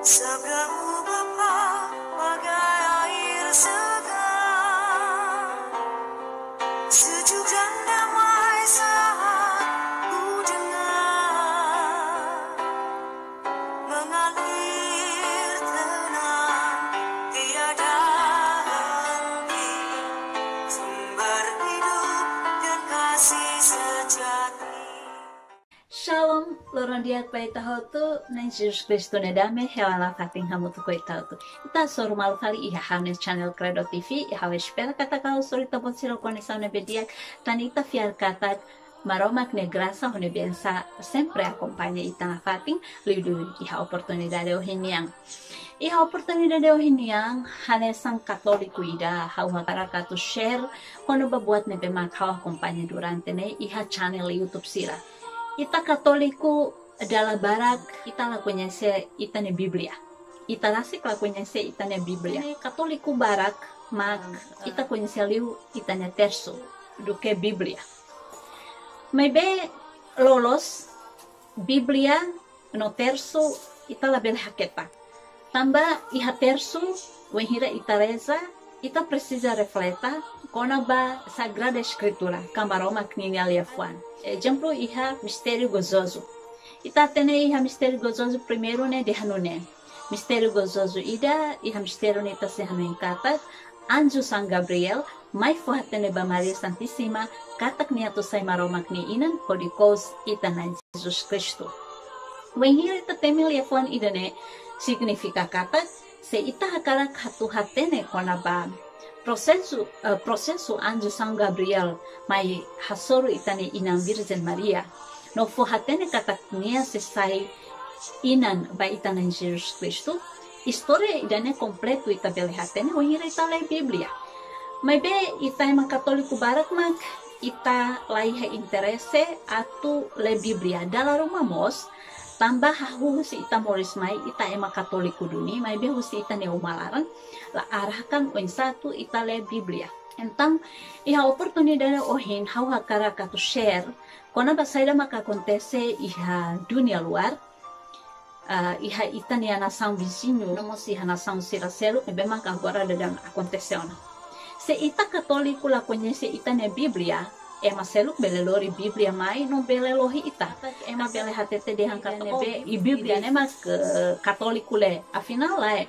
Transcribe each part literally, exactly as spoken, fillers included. Sabdamu Bapa bagai air segar, sejuk dan damai saat ku dengar, mengalir tenang tiada henti, sumber hidup dan kasih sejati. Shalom, lorondiat baita hotu, nan Yesus Kristus nedame, helala kating hamu tu koita hotu. Ita sorumal kali iha hamnes channel Credo T V, iha wespera kata kau suri topot siro konesa honebediak, tan ita fiar kata maromak negrasa honebiensa, sempre acompaña ita na kating, liudu iha oportunidade ohiniang. Iha oportunidade ohiniang, hanesang katoliku ida, hau hakaraka tu share, konoba buat nebe makau acompaña durante ne iha channel YouTube sira. Ita Katoliku adalah barak, ita lakunya se itane Biblia. Ita rasik lakunya se itane Biblia. Katoliku barak, mak ita kunya se liu itane tersu, duke Biblia. Maybe lolos Biblia no tersu ita label haketa. Tambah iha tersu, wehira ita reza, ita precisa refleta konaba Sagrada Escritura, kamaroma kninialia fuan. Exemplo iha mistério gozoso. Ita tene iha mistério gozoso primeiro ne dehanune. Mistério gozoso ida iha mistério neta sehamen katak anjo San Gabriel mai fuhatene ba Maria Santíssima katak niato sai maromak ni inan kodikos ita na Jesus Kristo. Wenhir ita temil yafuan idane significa katak se ita hakarak hatu hatene konaba prosesu uh, prosesu anjo San Gabriel mai hasoru itane inan Virgin Maria no fuhatene kataknia sesai inan ba itane Jesus Kristo historia idane kompletu ita belihatene wahira ita lai Biblia maybe ita emang Katoliku barat mak ita laiha interese atu le Biblia dala rumah mos tambah husi ita morismai ita ema Katoliku duni mai be husi ita neumalaran la arahkan oin satu ita le Biblia entang iha oportunidade ohin hau hakara katu share kona basaida maka kontese iha dunia luar uh, iha ita ne nação vizinho no mosi iha nação siracelo ebe maka agora dadang akontese ona se ita Katoliku la konhece ita ne Biblia ema seluk belelori Biblia mai no belelohi ita ema bele hatete dehang katolbe i Biblia ne mas ke Katolikule afinal lae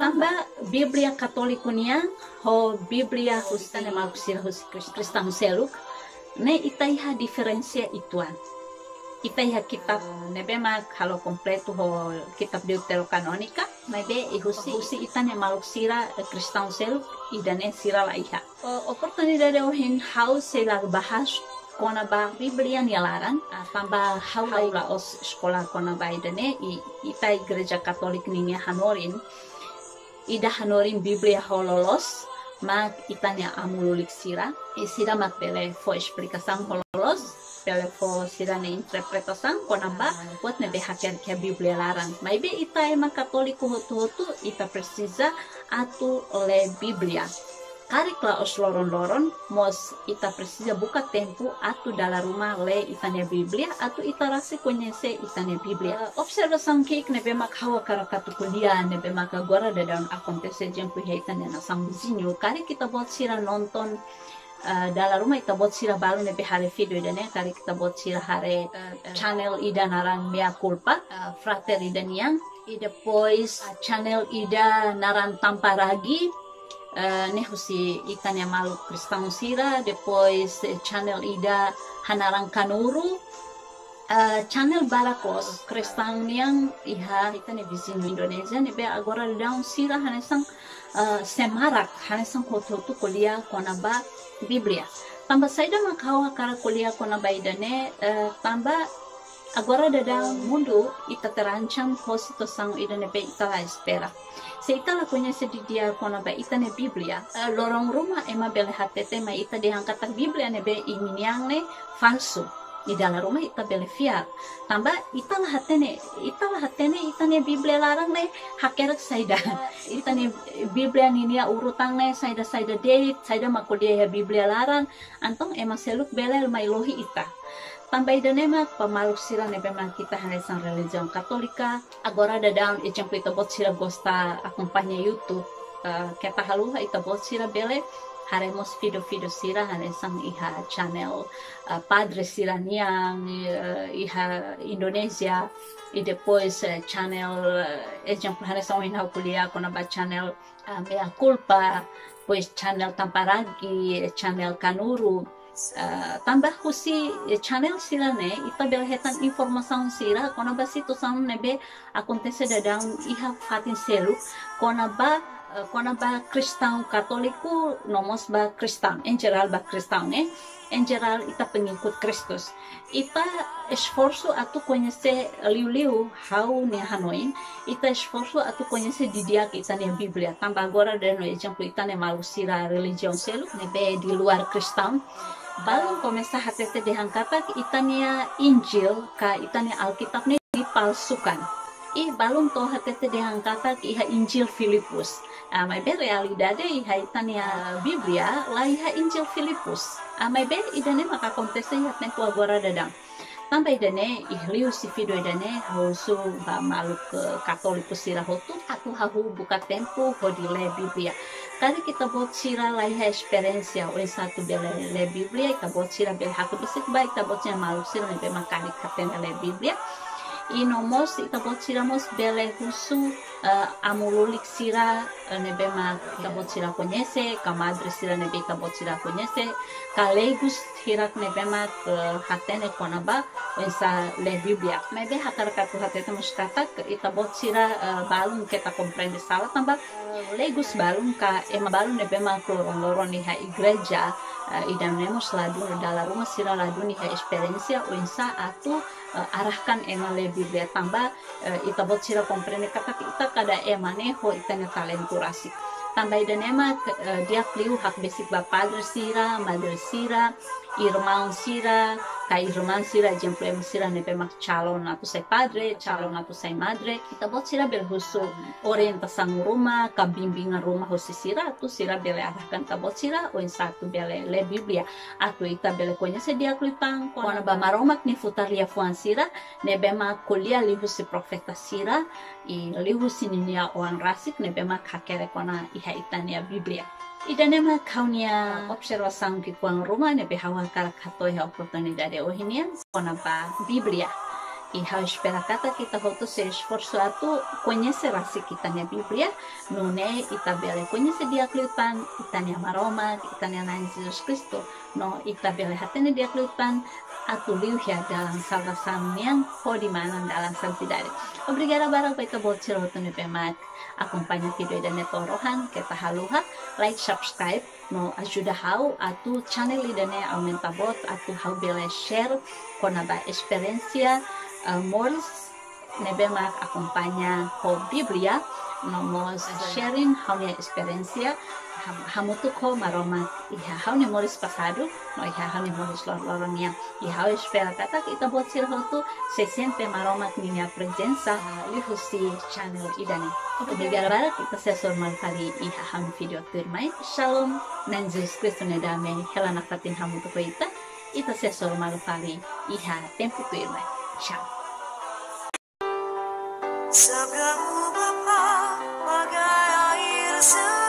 tambah Biblia Katolikunia ho Biblia hustane makusir hus Kristam seluk ne ita iha diferensia ituan ita iha kitab nebe mak halo kompletu ho kitab deuterokanonika maybe ihusi husi ita ne maluksira Kristam seluk idane sira la iha oportunidade ohin hau sela bahas konaba Biblia nialaran tambah hau la os sekolah konaba idane ita gereja Katolik ninya hanorin ida hanorin Biblia hololos mak itanya amulik sira e sira mak bele fo explicação hololos bele fo sira ne interpretação konaba buat nebe hakian ke Biblia larang maybe ita ema Katoliku hotu-hotu ita precisa atu le Biblia karikla os loron-loron mos ita precisa buka tempo atu dala rumah le itane Biblia atu ita rasi konese itane Biblia uh, observação kik nebe mak hawa karakatu kuliah nebe mak agora dadan akontese jempu itane nasang vizinho kari kita buat sira nonton uh, dala rumah ita buat sira baru nebe hare video idane kari kita buat sira hare uh, uh, channel ida naran mea culpa uh, frater ida niang ida pois uh, channel ida naran Tampa ragi Uh, nehusi itanya malu Kristang sira depois channel ida hanarang Kanuru uh, channel barakos Kristang yang iha itane visin Indonesia nebe agora daun sira hanesang uh, semarak hanesang kototu kuliah konaba Biblia tambah saida makawa kara kuliah konaba idane uh, tambah agora dadang mundu ita terancam hosito sang ida nebe ita la espera. Se ita lakunya sedidia konaba ita ne Biblia. Uh, lorong rumah ema bele hatete ma ita dihangkatan Biblia nebe iminiang ne falsu. Di dalam rumah ita bele fiar. Tambah ita la hatene, ita la hatene ita ne Biblia larang ne hakerek saida. Ita ne Biblia ninia urutang ne saida-saida deit, saida makulia ya Biblia larang. Antong ema seluk bele mailohi ita. Pambaidonema pamaluksira nebema kita hanesang religion Katolika agora dadang icang pitobot sira gosta akompanya YouTube keta haluha itobot sira bele haremos video-video sira hanesang iha channel Padre sira niang iha Indonesia i depois channel icang hanesang inau kuliah konaba channel mea culpa pues channel Tampa Ragi, channel Kanuru, uh, tambah kusi channel sila ne, ita belhetan informasaun sila, kona ba situsaun nebe akontese dadang iha fatin selu, kona ba uh, kona ba Kristau Katoliku nomos ba Kristau, en general ba Kristau ne, en general ita pengikut Kristus, ita esforso atu konyese liu-liu hau ne hanoin, ita esforso atu konyese didiak ita ne Biblia, tambah gora dan no ejang ita ne malu sila religion seluk nebe di luar Kristau, balu komesa hatete dihangkatak ita ne Injil ka ita ne Alkitab ne dipalsukan. I balum toh hatete dihangkatak iha Injil Filipus. Amaibe realidade iha itania Biblia la iha Injil Filipus. Amaibe idane maka kontese yatne ku agora dadang. Tambah idane ihliu si video idane hausu ba maluk Katolikus sira hotu aku hahu buka tempo hodile Biblia. Kali kita buat sira la iha experiensia oleh satu bele le Biblia kita buat sira bele haku besik baik kita buat sira maluk sira nebe makani katena le Biblia. Inomos itabot siramos bele husu amululik sira nebe ma itabot sira konyese kamadre sira nebe itabot sira konyese kalegus hirak nebe ma hatene konaba wensa le Biblia mebe hakar katu hatete muskata itabot sira balun kita komprende salah tambah legus balun ka ema balun nebe ma kloron-loron iha igreja idam nemos ladu dalam rumah sira ladu niha experiensia wensa atu arahkan ema le Biblia tambah ita bot sira komprene kata kita kada emane ho ita ne talenturasi tambah dan ema dia kliu hak basic ba padre sira madre sira irmão sira ka irmã sira jemplem sira ne pemak calon atau sai padre calon atau sai madre kita bot sira berhusu orientasan rumah ka bimbingan rumah husi sira atau sira bele arahkan ka bot sira oin satu bele le Biblia atau ita bele konya sedia klitang kona ba maromak ni futaria fuan sira ne pemak kuliah lihusi profeta sira i lihusi ninia oan rasik ne pemak hakere kona iha itania Biblia. Idanema kaunia observasan di kuang rumah nebe hawa karakatoi ha oportunidade ohinian konapa Biblia. Iha espera kata kita hotu se esforzo atu konyese rasi kitanya Biblia nune itabele konyese diakliutan itania maroma itania na Yesus Kristus no itabele hatene diakliutan atu liuhia dalam salvasan yang ho dimanan dalam santidade. Obrigada barang baita bolcir hotu nebe mak akompanya video dan netorohan kita haluha like subscribe no ajuda hau atu channel idane aumenta bot atu hau bela share konaba experiencia uh, mors nebemak akompanya ho Biblia nomos sharing hau nia experiencia hamutuk ho maroma iha hau nia moris pasado no iha hau nia moris lor-loron nia iha hau espera kata kita bot sir hotu se siente maromak ninia presenza lihusi channel idane. Obrigada para que você se manfari e haham video turmai. Shalom, Jesus Cristo ne dame helana fatin hamu tukoita. Ita se se manfari e ha tempo turmai. Ciao. Sabgamu bapa bagai air